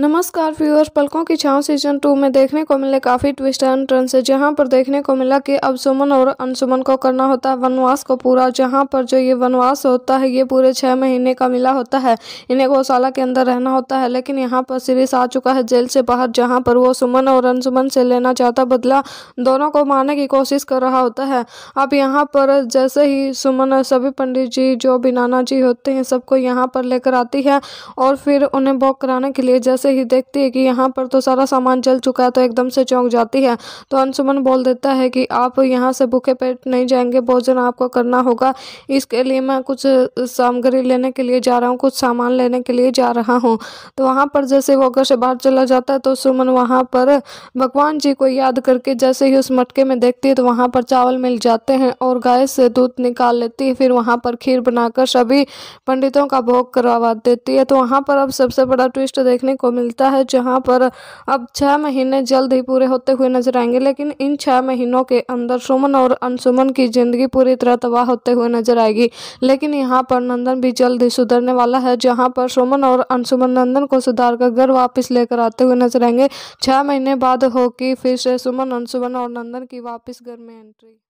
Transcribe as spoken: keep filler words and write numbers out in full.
नमस्कार व्यूअर्स, पलकों की छांव सीजन टू में देखने को मिले काफ़ी ट्विस्ट एंड टर्न्स है। जहां पर देखने को मिला कि अब सुमन और अंशुमन को करना होता है वनवास को पूरा। जहां पर जो ये वनवास होता है ये पूरे छः महीने का मिला होता है, इन्हें कोसाला के अंदर रहना होता है। लेकिन यहां पर सीरीज आ चुका है जेल से बाहर, जहाँ पर वो सुमन और अंशुमन से लेना चाहता बदला, दोनों को मारने की कोशिश कर रहा होता है। अब यहाँ पर जैसे ही सुमन और सभी पंडित जी जो भी नाना जी होते हैं सबको यहाँ पर लेकर आती है और फिर उन्हें भोग कराने के लिए से ही देखती है कि यहाँ पर तो सारा सामान जल चुका है, तो एकदम से चौंक जाती है। तो अंशुमन बोल देता है कि आप यहाँ से भूखे पेट नहीं जाएंगे, भोजन आपको करना होगा। इसके लिए मैं कुछ सामग्री लेने के लिए जा रहा हूँ, कुछ सामान लेने के लिए जा रहा हूँ। तो वहाँ पर जैसे वो घर से बाहर चला जाता है तो सुमन वहाँ पर भगवान जी को याद करके जैसे ही उस मटके में देखती है तो वहाँ पर चावल मिल जाते हैं और गाय से दूध निकाल लेती है। फिर वहाँ पर खीर बनाकर सभी पंडितों का भोग करवा देती है। तो वहाँ पर अब सबसे बड़ा ट्विस्ट देखने को मिलता है, जहां पर अब छह महीने जल्द ही पूरे होते हुए नजर आएंगे। लेकिन इन छह महीनों के अंदर सुमन और अंशुमन की जिंदगी पूरी तरह तबाह होते हुए नजर आएगी। लेकिन यहाँ पर नंदन भी जल्द ही सुधरने वाला है, जहाँ पर सुमन और अंशुमन नंदन को सुधार कर घर वापस लेकर आते हुए नजर आएंगे। छह महीने बाद होगी फिर से सुमन, अंशुमन और नंदन की वापस घर में एंट्री।